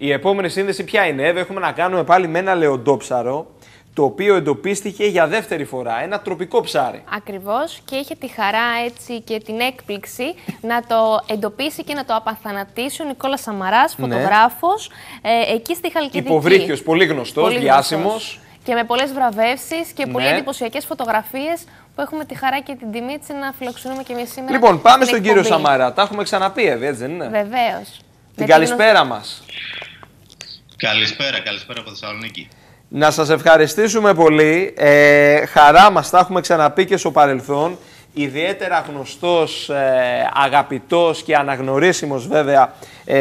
Η επόμενη σύνδεση ποια είναι, εδώ έχουμε να κάνουμε πάλι με ένα λεοντόψαρο, το οποίο εντοπίστηκε για δεύτερη φορά, ένα τροπικό ψάρι. Ακριβώς, και είχε τη χαρά έτσι και την έκπληξη να το εντοπίσει και να το απαθανατήσει ο Νικόλαος Σαμαράς, φωτογράφος, εκεί στη Χαλκιδική. Υποβρύχιος, πολύ γνωστός, πολύ διάσημος. Και με πολλές βραβεύσεις και πολύ εντυπωσιακές φωτογραφίες που έχουμε τη χαρά και την τιμή να φιλοξενούμε και εμείς σήμερα. Λοιπόν, πάμε στον κύριο Σαμαρά. Τα έχουμε ξαναπεί, έτσι δεν είναι? Βεβαίως. Την καλησπέρα μας. Καλησπέρα, καλησπέρα από Θεσσαλονίκη. Να σας ευχαριστήσουμε πολύ. Χαρά μας, τα έχουμε ξαναπεί και στο παρελθόν. Ιδιαίτερα γνωστός, αγαπητός και αναγνωρίσιμος βέβαια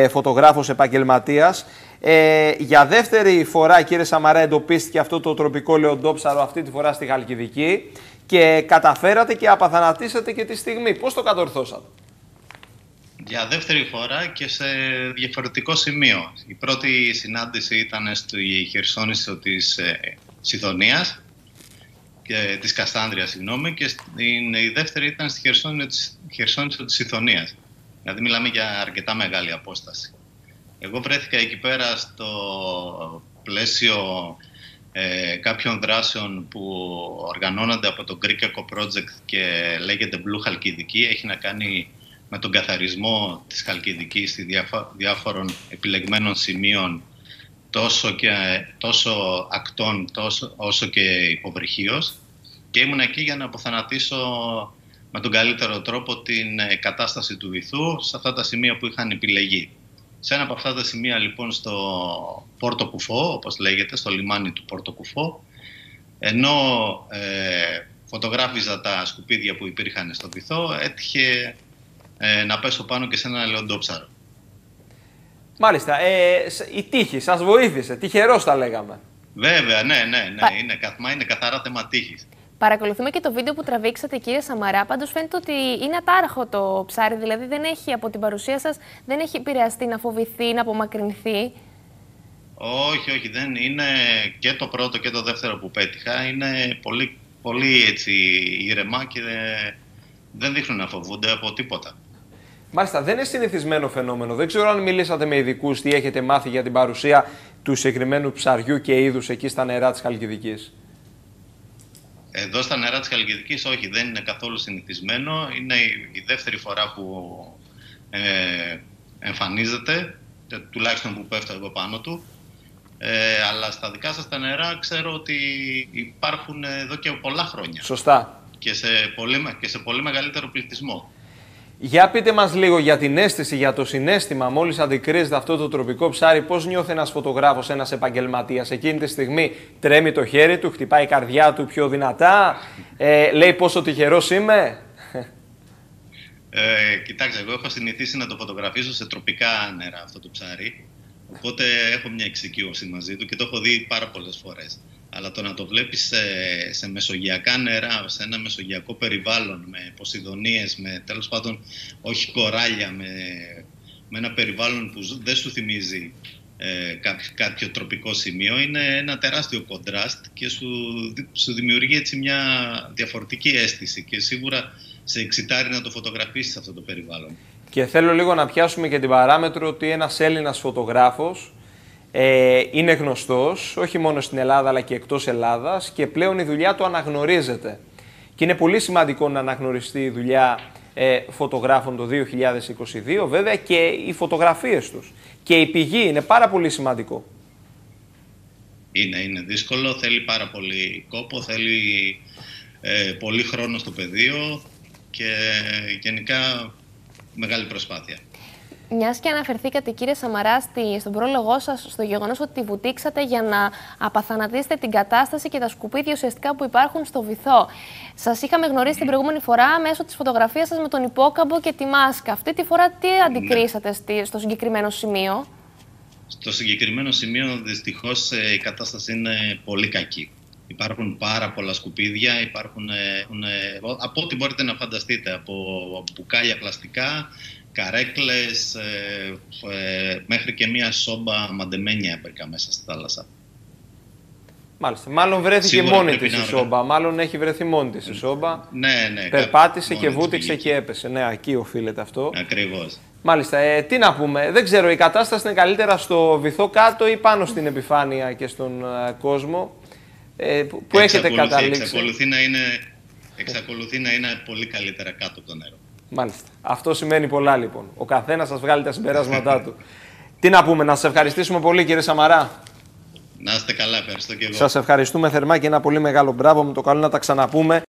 φωτογράφος επαγγελματίας. Για δεύτερη φορά, κύριε Σαμαρά, εντοπίστηκε αυτό το τροπικό λεοντόψαρο, αυτή τη φορά στη Χαλκιδική, και καταφέρατε και απαθανατήσατε και τη στιγμή. Πώς το κατορθώσατε? Για δεύτερη φορά και σε διαφορετικό σημείο. Η πρώτη συνάντηση ήταν στη χερσόνησο της Σιθωνίας, της Κασσάνδριας, συγγνώμη, και η δεύτερη ήταν στη χερσόνησο της Σιθωνίας. Δηλαδή μιλάμε για αρκετά μεγάλη απόσταση. Εγώ βρέθηκα εκεί πέρα στο πλαίσιο κάποιων δράσεων που οργανώνονται από το Greek Eco Project και λέγεται Blue Χαλκιδική. Έχει να κάνει με τον καθαρισμό της Χαλκιδικής στη διάφορων επιλεγμένων σημείων, τόσο ακτών όσο και υποβρυχίως. Και ήμουν εκεί για να αποθανατήσω με τον καλύτερο τρόπο την κατάσταση του βυθού σε αυτά τα σημεία που είχαν επιλεγεί. Σε ένα από αυτά τα σημεία, λοιπόν, στο Πόρτο Κουφό, όπως λέγεται, στο λιμάνι του Πόρτο Κουφό, ενώ φωτογράφιζα τα σκουπίδια που υπήρχαν στο βυθό, έτυχε να πέσω πάνω και σε ένα λεοντόψαρο. Μάλιστα. Η τύχη σας βοήθησε. Τυχερός τα λέγαμε. Βέβαια, ναι. Είναι καθαρά θέμα τύχης. Παρακολουθούμε και το βίντεο που τραβήξατε, κύριε Σαμαρά. Πάντως φαίνεται ότι είναι ατάραχο το ψάρι, δηλαδή δεν έχει, από την παρουσία σας, δεν έχει επηρεαστεί να φοβηθεί, να απομακρυνθεί. Όχι, δεν είναι. Και το πρώτο και το δεύτερο που πέτυχα είναι πολύ, πολύ έτσι ήρεμα και δεν δείχνουν να φοβούνται από τίποτα. Μάλιστα, δεν είναι συνηθισμένο φαινόμενο. Δεν ξέρω αν μιλήσατε με ειδικούς, τι έχετε μάθει για την παρουσία του συγκεκριμένου ψαριού και είδους εκεί στα νερά της Χαλκιδικής. Εδώ στα νερά της Χαλκιδικής όχι, δεν είναι καθόλου συνηθισμένο. Είναι η δεύτερη φορά που εμφανίζεται, τουλάχιστον που πέφτω εγώ πάνω του. Αλλά στα δικά σας τα νερά ξέρω ότι υπάρχουν εδώ και πολλά χρόνια. Σωστά. Και σε πολύ μεγαλύτερο πληθυσμό. Για πείτε μας λίγο για την αίσθηση, για το συναίσθημα, μόλις αντικρίζετε αυτό το τροπικό ψάρι, πώς νιώθει ένας φωτογράφος, ένας επαγγελματίας? Εκείνη τη στιγμή τρέμει το χέρι του, χτυπάει η καρδιά του πιο δυνατά, λέει πόσο τυχερός είμαι. Κοιτάξτε, εγώ έχω συνηθίσει να το φωτογραφίσω σε τροπικά νερά αυτό το ψάρι, οπότε έχω μια εξοικείωση μαζί του και το έχω δει πάρα πολλές φορές. Αλλά το να το βλέπεις σε μεσογειακά νερά, σε ένα μεσογειακό περιβάλλον, με ποσειδονίες, με τέλος πάντων όχι κοράλια, με ένα περιβάλλον που δεν σου θυμίζει κάποιο τροπικό σημείο, είναι ένα τεράστιο κοντράστ και σου δημιουργεί έτσι μια διαφορετική αίσθηση και σίγουρα σε εξητάρει να το φωτογραφίσεις αυτό το περιβάλλον. Και θέλω λίγο να πιάσουμε και την παράμετρο ότι ένας Έλληνας φωτογράφος είναι γνωστός, όχι μόνο στην Ελλάδα αλλά και εκτός Ελλάδας, και πλέον η δουλειά του αναγνωρίζεται. Και είναι πολύ σημαντικό να αναγνωριστεί η δουλειά φωτογράφων το 2022, βέβαια, και οι φωτογραφίες τους. Και η πηγή είναι πάρα πολύ σημαντικό. Είναι δύσκολο, θέλει πάρα πολύ κόπο, θέλει πολύ χρόνο στο πεδίο και γενικά μεγάλη προσπάθεια. Μιας και αναφερθήκατε, κύριε Σαμαρά, στον πρόλογό σας στο γεγονός ότι βουτήξατε για να απαθανατίσετε την κατάσταση και τα σκουπίδια ουσιαστικά που υπάρχουν στο βυθό. Σας είχαμε γνωρίσει την προηγούμενη φορά μέσω της φωτογραφίας σας με τον υπόκαμπο και τη μάσκα. Αυτή τη φορά τι αντικρίσατε στο συγκεκριμένο σημείο? Στο συγκεκριμένο σημείο δυστυχώς η κατάσταση είναι πολύ κακή. Υπάρχουν πάρα πολλά σκουπίδια, από ό,τι μπορείτε να φανταστείτε, από μπουκάλια πλαστικά, καρέκλες, μέχρι και μία σόμπα μαντεμένη έπαιρκα μέσα στη θάλασσα. Μάλιστα. Μάλλον βρέθηκε μόνη της η σόμπα. Μάλλον έχει βρεθεί μόνη της η σόμπα. Ναι. Περπάτησε και βούτυξε και έπεσε. Ναι, εκεί οφείλεται αυτό. Ακριβώς. Μάλιστα. Τι να πούμε, δεν ξέρω, η κατάσταση είναι καλύτερα στο βυθό κάτω ή πάνω στην επιφάνεια και στον κόσμο που έχετε καταλήξει. Εξακολουθεί να είναι πολύ καλύτερα κάτω από το νερό. Μάλιστα. Αυτό σημαίνει πολλά λοιπόν. Ο καθένας σας βγάλει τα συμπεράσματά του. Τι να πούμε, να σας ευχαριστήσουμε πολύ κύριε Σαμαρά. Να είστε καλά, ευχαριστώ και εγώ. Σας ευχαριστούμε θερμά και ένα πολύ μεγάλο μπράβο. Με το καλό να τα ξαναπούμε.